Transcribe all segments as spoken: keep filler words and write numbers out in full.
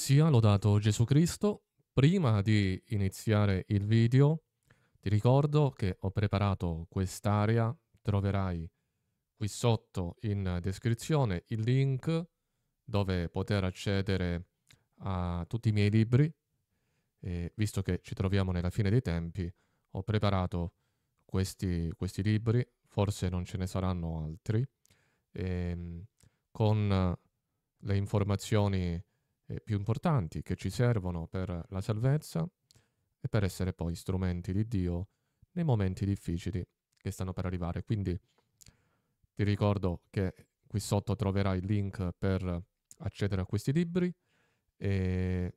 Sia lodato Gesù Cristo. Prima di iniziare il video ti ricordo che ho preparato quest'area, troverai qui sotto in descrizione il link dove poter accedere a tutti i miei libri e, visto che ci troviamo nella fine dei tempi, ho preparato questi, questi libri, forse non ce ne saranno altri, e, con le informazioni più importanti che ci servono per la salvezza e per essere poi strumenti di Dio nei momenti difficili che stanno per arrivare. Quindi ti ricordo che qui sotto troverai il link per accedere a questi libri e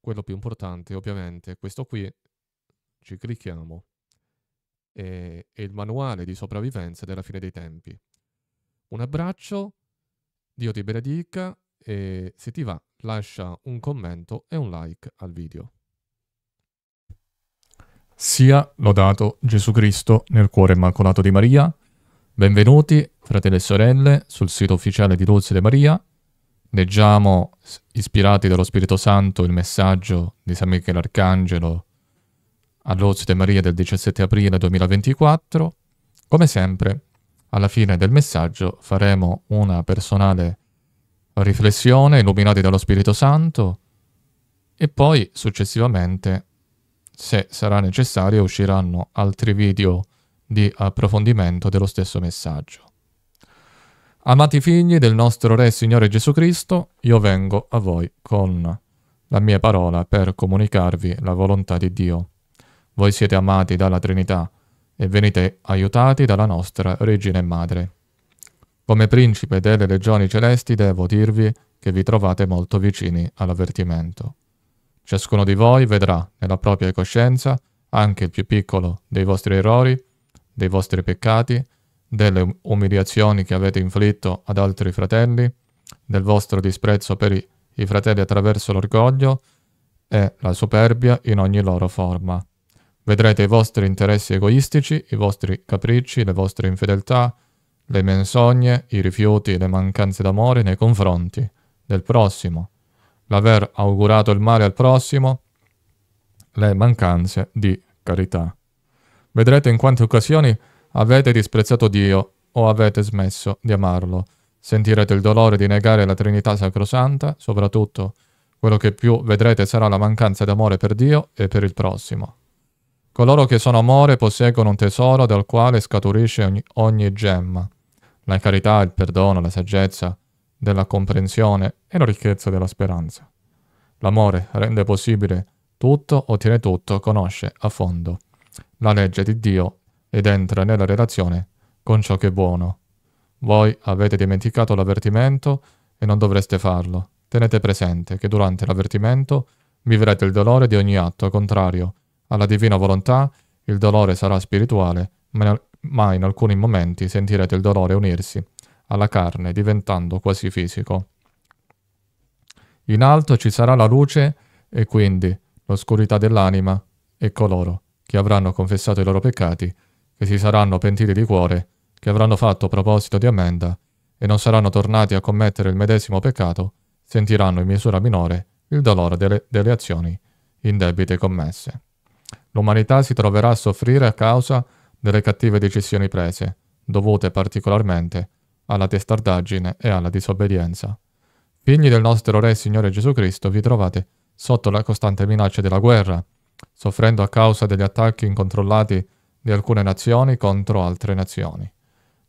quello più importante ovviamente è questo qui, ci clicchiamo, è il manuale di sopravvivenza della fine dei tempi. Un abbraccio, Dio ti benedica e se ti va lascia un commento e un like al video. Sia lodato Gesù Cristo nel cuore immacolato di Maria. Benvenuti fratelli e sorelle sul sito ufficiale di Luz de Maria. Leggiamo, ispirati dallo Spirito Santo, il messaggio di San Michele Arcangelo a Luz de Maria del diciassette aprile duemilaventiquattro. Come sempre, alla fine del messaggio faremo una personale riflessione illuminati dallo Spirito Santo e poi successivamente, se sarà necessario, usciranno altri video di approfondimento dello stesso messaggio. Amati figli del nostro Re Signore Gesù Cristo, io vengo a voi con la mia parola per comunicarvi la volontà di Dio. Voi siete amati dalla Trinità e venite aiutati dalla nostra Regina e Madre. Come principe delle legioni celesti devo dirvi che vi trovate molto vicini all'avvertimento. Ciascuno di voi vedrà nella propria coscienza anche il più piccolo dei vostri errori, dei vostri peccati, delle umiliazioni che avete inflitto ad altri fratelli, del vostro disprezzo per i fratelli attraverso l'orgoglio e la superbia in ogni loro forma. Vedrete i vostri interessi egoistici, i vostri capricci, le vostre infedeltà, le menzogne, i rifiuti, le mancanze d'amore nei confronti del prossimo, l'aver augurato il male al prossimo, le mancanze di carità. Vedrete in quante occasioni avete disprezzato Dio o avete smesso di amarlo. Sentirete il dolore di negare la Trinità Sacrosanta, soprattutto quello che più vedrete sarà la mancanza d'amore per Dio e per il prossimo. Coloro che sono amore posseggono un tesoro dal quale scaturisce ogni, ogni gemma. La carità, il perdono, la saggezza della comprensione e la ricchezza della speranza. L'amore rende possibile tutto, ottiene tutto, conosce a fondo la legge di Dio ed entra nella relazione con ciò che è buono. Voi avete dimenticato l'avvertimento e non dovreste farlo. Tenete presente che durante l'avvertimento vivrete il dolore di ogni atto contrario alla divina volontà. Il dolore sarà spirituale, ma in alcuni momenti sentirete il dolore unirsi alla carne, diventando quasi fisico. In alto ci sarà la luce e quindi l'oscurità dell'anima e coloro che avranno confessato i loro peccati, che si saranno pentiti di cuore, che avranno fatto proposito di ammenda e non saranno tornati a commettere il medesimo peccato, sentiranno in misura minore il dolore delle, delle azioni indebite commesse. L'umanità si troverà a soffrire a causa delle cattive decisioni prese, dovute particolarmente alla testardaggine e alla disobbedienza. Figli del nostro Re Signore Gesù Cristo, vi trovate sotto la costante minaccia della guerra, soffrendo a causa degli attacchi incontrollati di alcune nazioni contro altre nazioni.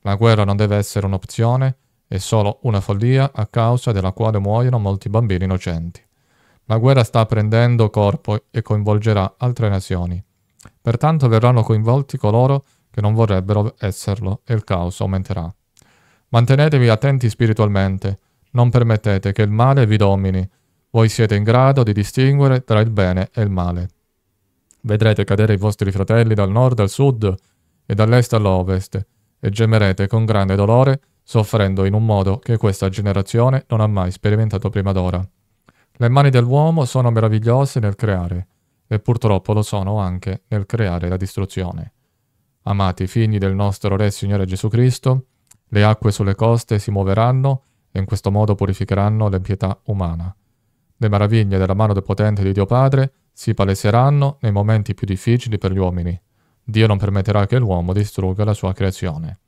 La guerra non deve essere un'opzione, è solo una follia a causa della quale muoiono molti bambini innocenti. La guerra sta prendendo corpo e coinvolgerà altre nazioni. Pertanto verranno coinvolti coloro che non vorrebbero esserlo e il caos aumenterà. Mantenetevi attenti spiritualmente, non permettete che il male vi domini. Voi siete in grado di distinguere tra il bene e il male. Vedrete cadere i vostri fratelli dal nord al sud e dall'est all'ovest e gemerete con grande dolore, soffrendo in un modo che questa generazione non ha mai sperimentato prima d'ora. Le mani dell'uomo sono meravigliose nel creare, e purtroppo lo sono anche nel creare la distruzione. Amati figli del nostro Re Signore Gesù Cristo, le acque sulle coste si muoveranno e in questo modo purificheranno l'impietà umana. Le meraviglie della mano del potente di Dio Padre si paleseranno nei momenti più difficili per gli uomini. Dio non permetterà che l'uomo distrugga la sua creazione.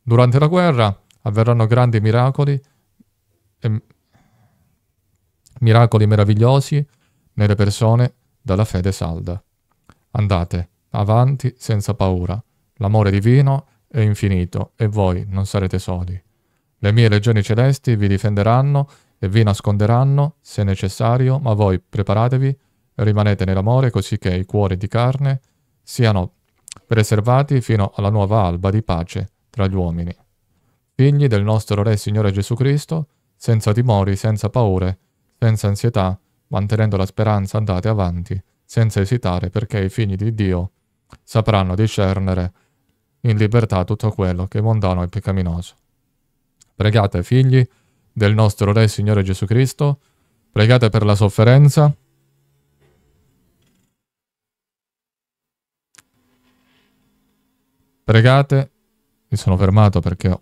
Durante la guerra avverranno grandi miracoli, e miracoli meravigliosi nelle persone dalla fede salda. Andate avanti senza paura. L'amore divino è infinito e voi non sarete soli. Le mie legioni celesti vi difenderanno e vi nasconderanno se necessario, ma voi preparatevi e rimanete nell'amore, così che i cuori di carne siano preservati fino alla nuova alba di pace tra gli uomini. Figli del nostro Re Signore Gesù Cristo, senza timori, senza paure, senza ansietà, mantenendo la speranza andate avanti, senza esitare, perché i figli di Dio sapranno discernere in libertà tutto quello che è mondano e peccaminoso. Pregate, figli del nostro Re Signore Gesù Cristo, pregate per la sofferenza, pregate, mi sono fermato perché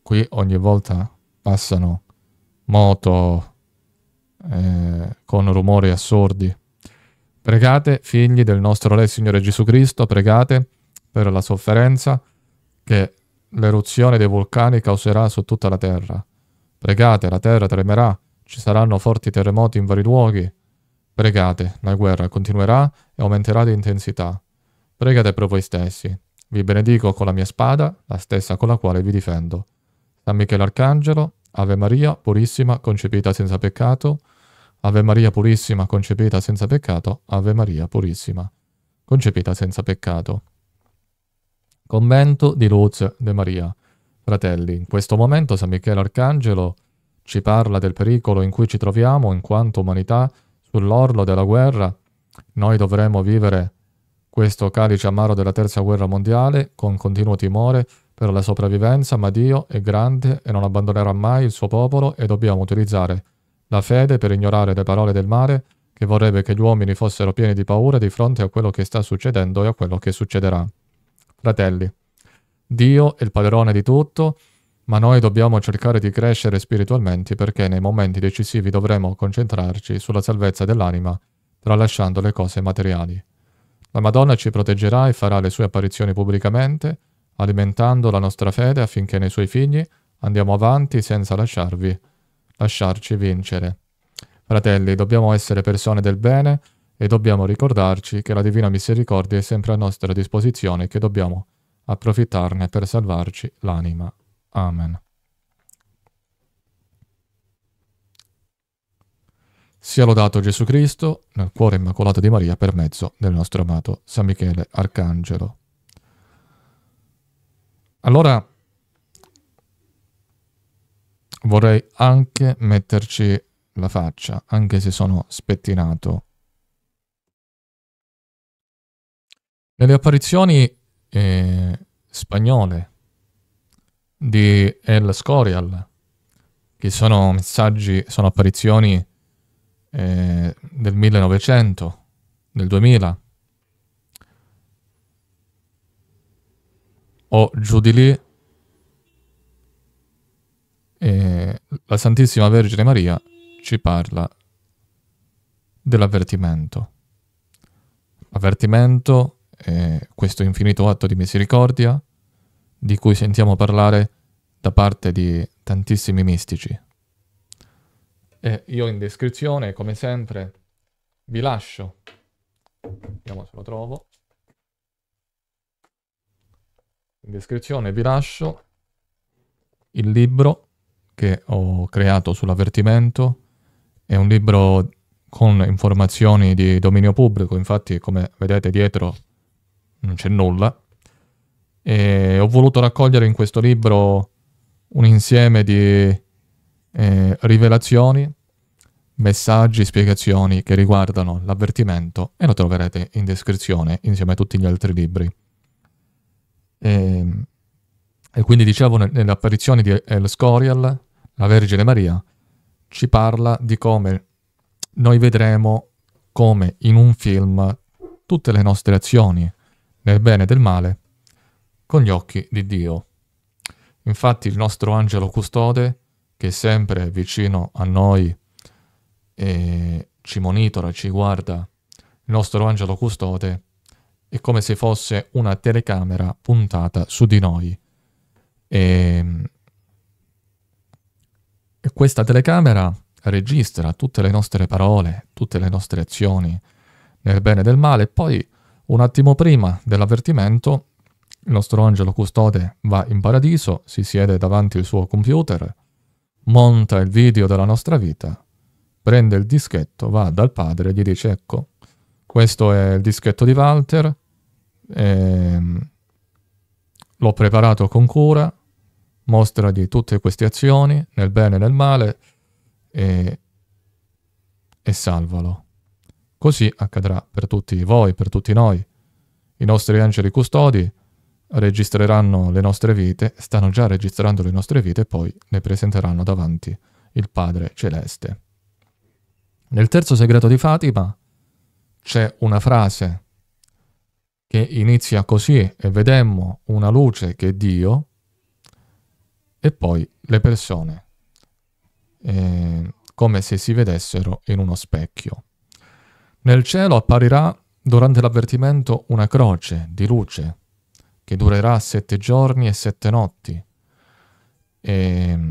qui ogni volta passano moto eh, con rumori assurdi. Pregate, figli del nostro Re Signore Gesù Cristo, pregate per la sofferenza che l'eruzione dei vulcani causerà su tutta la terra. Pregate, la terra tremerà, ci saranno forti terremoti in vari luoghi. Pregate, la guerra continuerà e aumenterà di intensità. Pregate per voi stessi. Vi benedico con la mia spada, la stessa con la quale vi difendo. San Michele Arcangelo, Ave Maria Purissima, concepita senza peccato. Ave Maria Purissima, concepita senza peccato. Ave Maria Purissima, concepita senza peccato. Commento di Luz de Maria. Fratelli, in questo momento San Michele Arcangelo ci parla del pericolo in cui ci troviamo in quanto umanità sull'orlo della guerra. Noi dovremo vivere questo calice amaro della terza guerra mondiale con continuo timore per la sopravvivenza, ma Dio è grande e non abbandonerà mai il suo popolo e dobbiamo utilizzare la fede per ignorare le parole del male che vorrebbe che gli uomini fossero pieni di paura di fronte a quello che sta succedendo e a quello che succederà. Fratelli, Dio è il padrone di tutto, ma noi dobbiamo cercare di crescere spiritualmente perché nei momenti decisivi dovremo concentrarci sulla salvezza dell'anima, tralasciando le cose materiali. La Madonna ci proteggerà e farà le sue apparizioni pubblicamente, alimentando la nostra fede affinché nei suoi figli andiamo avanti senza lasciarvi, lasciarci vincere. Fratelli, dobbiamo essere persone del bene e dobbiamo ricordarci che la Divina Misericordia è sempre a nostra disposizione e che dobbiamo approfittarne per salvarci l'anima. Amen. Sia lodato Gesù Cristo, nel cuore immacolato di Maria, per mezzo del nostro amato San Michele Arcangelo. Allora, vorrei anche metterci la faccia, anche se sono spettinato. Nelle apparizioni eh, spagnole di El Escorial, che sono messaggi, sono apparizioni Eh, del millenovecento, del duemila, o giù di lì, eh, la Santissima Vergine Maria ci parla dell'avvertimento. L'avvertimento è questo infinito atto di misericordia di cui sentiamo parlare da parte di tantissimi mistici. E io in descrizione, come sempre, vi lascio, vediamo se lo trovo, in descrizione vi lascio il libro che ho creato sull'avvertimento. È un libro con informazioni di dominio pubblico, infatti come vedete dietro non c'è nulla, e ho voluto raccogliere in questo libro un insieme di Eh, rivelazioni, messaggi, spiegazioni che riguardano l'avvertimento, e lo troverete in descrizione insieme a tutti gli altri libri. E, e quindi dicevo, nelle apparizioni di El Escorial la Vergine Maria ci parla di come noi vedremo, come in un film, tutte le nostre azioni nel bene e nel male con gli occhi di Dio. Infatti il nostro angelo custode, che è sempre vicino a noi e ci monitora, ci guarda il nostro angelo custode, è come se fosse una telecamera puntata su di noi. E, e questa telecamera registra tutte le nostre parole, tutte le nostre azioni, nel bene e nel male, e poi un attimo prima dell'avvertimento il nostro angelo custode va in paradiso, si siede davanti al suo computer, monta il video della nostra vita, prende il dischetto, va dal padre e gli dice: ecco, questo è il dischetto di Walter, ehm, l'ho preparato con cura, mostragli tutte queste azioni, nel bene e nel male, e, e salvalo. Così accadrà per tutti voi, per tutti noi. I nostri angeli custodi registreranno le nostre vite, stanno già registrando le nostre vite, e poi ne presenteranno davanti il Padre Celeste. Nel terzo segreto di Fatima c'è una frase che inizia così: e vedemmo una luce che è Dio, e poi le persone, eh, come se si vedessero in uno specchio. Nel cielo apparirà durante l'avvertimento una croce di luce che durerà sette giorni e sette notti. E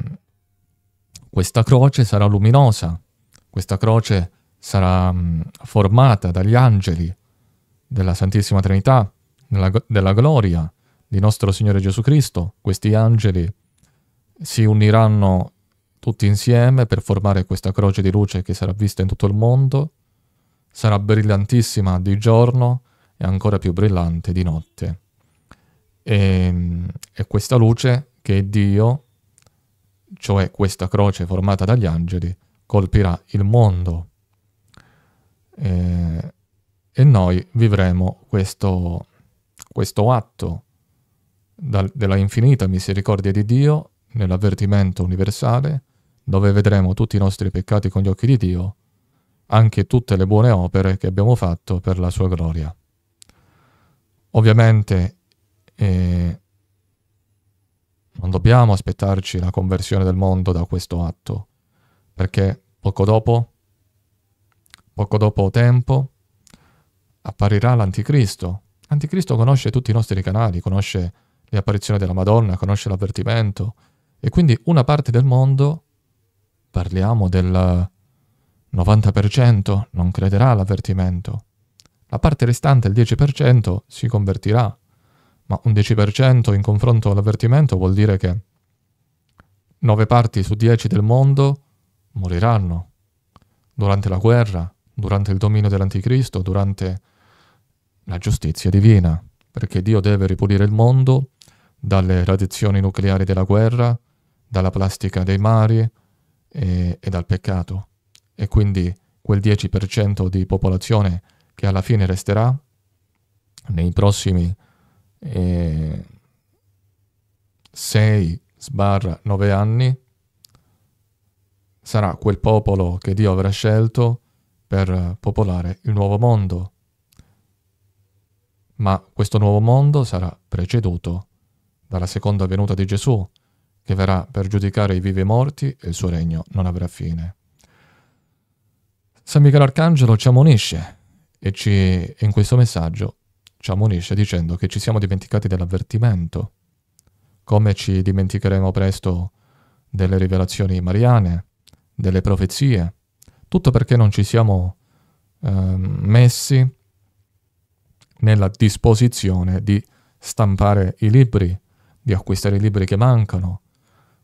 questa croce sarà luminosa, questa croce sarà formata dagli angeli della Santissima Trinità, della, della gloria di nostro Signore Gesù Cristo. Questi angeli si uniranno tutti insieme per formare questa croce di luce che sarà vista in tutto il mondo, sarà brillantissima di giorno e ancora più brillante di notte. E, e questa luce, che è Dio, cioè questa croce formata dagli angeli, colpirà il mondo, e, e noi vivremo questo, questo atto dal, della infinita misericordia di Dio nell'avvertimento universale, dove vedremo tutti i nostri peccati con gli occhi di Dio, anche tutte le buone opere che abbiamo fatto per la sua gloria. Ovviamente e non dobbiamo aspettarci la conversione del mondo da questo atto, perché poco dopo, poco dopo tempo, apparirà l'Anticristo. L'Anticristo conosce tutti i nostri canali, conosce le apparizioni della Madonna, conosce l'avvertimento, e quindi una parte del mondo, parliamo del novanta per cento, non crederà all'avvertimento. La parte restante, il dieci per cento, si convertirà. Ma un dieci per cento in confronto all'avvertimento vuol dire che nove parti su dieci del mondo moriranno durante la guerra, durante il dominio dell'Anticristo, durante la giustizia divina, perché Dio deve ripulire il mondo dalle radiazioni nucleari della guerra, dalla plastica dei mari e, e dal peccato. E quindi quel dieci per cento di popolazione che alla fine resterà nei prossimi e sei sbarra nove anni sarà quel popolo che Dio avrà scelto per popolare il nuovo mondo, ma questo nuovo mondo sarà preceduto dalla seconda venuta di Gesù, che verrà per giudicare i vivi e i morti, e il suo regno non avrà fine. San Michele Arcangelo ci ammonisce e ci, in questo messaggio ci ammonisce dicendo che ci siamo dimenticati dell'avvertimento, come ci dimenticheremo presto delle rivelazioni mariane, delle profezie, tutto perché non ci siamo eh, messi nella disposizione di stampare i libri, di acquistare i libri che mancano,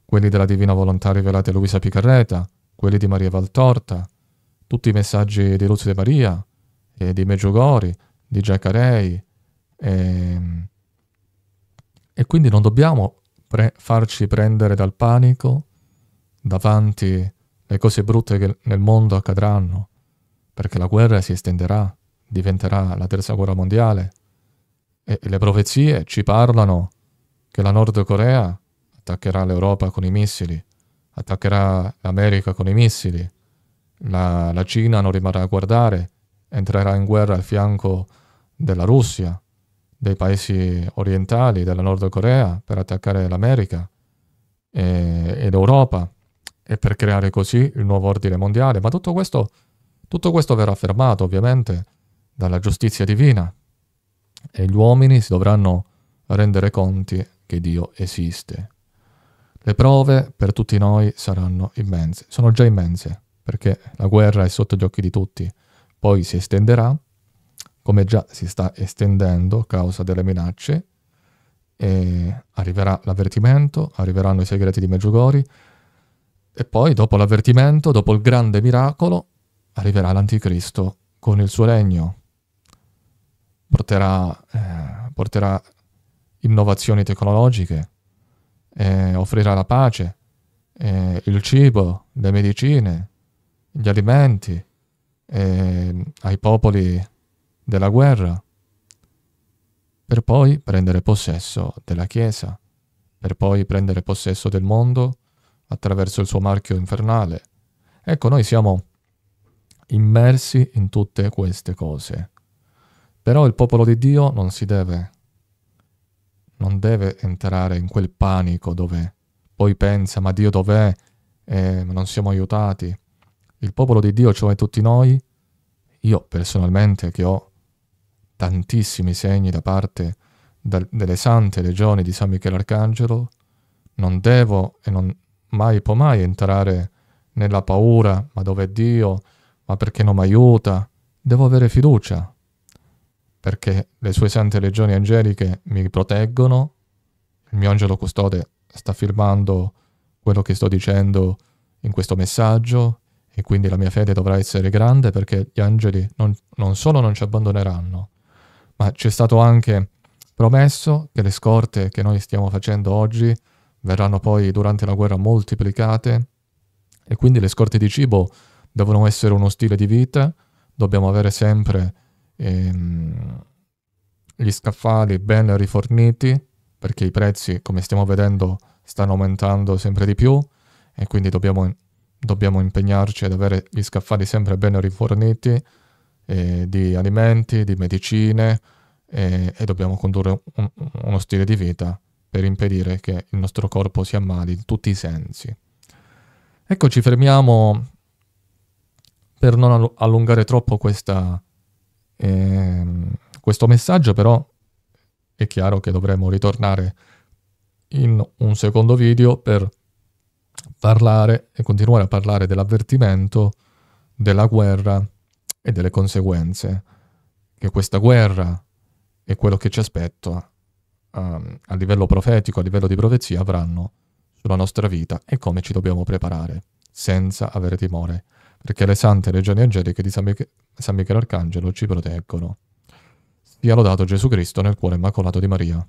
quelli della Divina Volontà rivelata a Luisa Piccarreta, quelli di Maria Valtorta, tutti i messaggi di Luz de Maria e di Medjugorje, di Giacarei, e, e quindi non dobbiamo pre- farci prendere dal panico davanti alle cose brutte che nel mondo accadranno, perché la guerra si estenderà, diventerà la terza guerra mondiale, e, e le profezie ci parlano che la Nord Corea attaccherà l'Europa con i missili, attaccherà l'America con i missili, la, la Cina non rimarrà a guardare, entrerà in guerra al fianco della Russia, dei paesi orientali, della Nord Corea, per attaccare l'America e, e l'Europa, e per creare così il nuovo ordine mondiale. Ma tutto questo, tutto questo verrà fermato ovviamente dalla giustizia divina e gli uomini si dovranno rendere conti che Dio esiste. Le prove per tutti noi saranno immense, sono già immense, perché la guerra è sotto gli occhi di tutti, poi si estenderà, come già si sta estendendo a causa delle minacce, e arriverà l'avvertimento, arriveranno i segreti di Medjugorje, e poi dopo l'avvertimento, dopo il grande miracolo, arriverà l'Anticristo con il suo legno. Porterà, eh, porterà innovazioni tecnologiche, eh, offrirà la pace, eh, il cibo, le medicine, gli alimenti eh, ai popoli della guerra, per poi prendere possesso della Chiesa, per poi prendere possesso del mondo attraverso il suo marchio infernale. Ecco, noi siamo immersi in tutte queste cose. Però il popolo di Dio non si deve, non deve entrare in quel panico dove poi pensa, ma Dio dov'è? Eh, non siamo aiutati. Il popolo di Dio, cioè tutti noi, io personalmente che ho tantissimi segni da parte da, delle sante legioni di San Michele Arcangelo, non devo e non mai può mai entrare nella paura, ma dov'è Dio, ma perché non mi aiuta? Devo avere fiducia, perché le sue sante legioni angeliche mi proteggono, il mio angelo custode sta firmando quello che sto dicendo in questo messaggio, e quindi la mia fede dovrà essere grande, perché gli angeli non, non solo non ci abbandoneranno, ma c'è stato anche promesso che le scorte che noi stiamo facendo oggi verranno poi durante la guerra moltiplicate, e quindi le scorte di cibo devono essere uno stile di vita, dobbiamo avere sempre ehm, gli scaffali ben riforniti, perché i prezzi, come stiamo vedendo, stanno aumentando sempre di più, e quindi dobbiamo, dobbiamo impegnarci ad avere gli scaffali sempre ben riforniti eh, di alimenti, di medicine, eh, e dobbiamo condurre un, uno stile di vita per impedire che il nostro corpo si ammali in tutti i sensi. Ecco, ci fermiamo per non allungare troppo questa, eh, questo messaggio, però è chiaro che dovremo ritornare in un secondo video per parlare e continuare a parlare dell'avvertimento, della guerra e delle conseguenze che questa guerra e quello che ci aspetta um, a livello profetico, a livello di profezia, avranno sulla nostra vita e come ci dobbiamo preparare senza avere timore, perché le sante legioni angeliche di San, Mich- San Michele Arcangelo ci proteggono. Sia lodato Gesù Cristo nel cuore immacolato di Maria.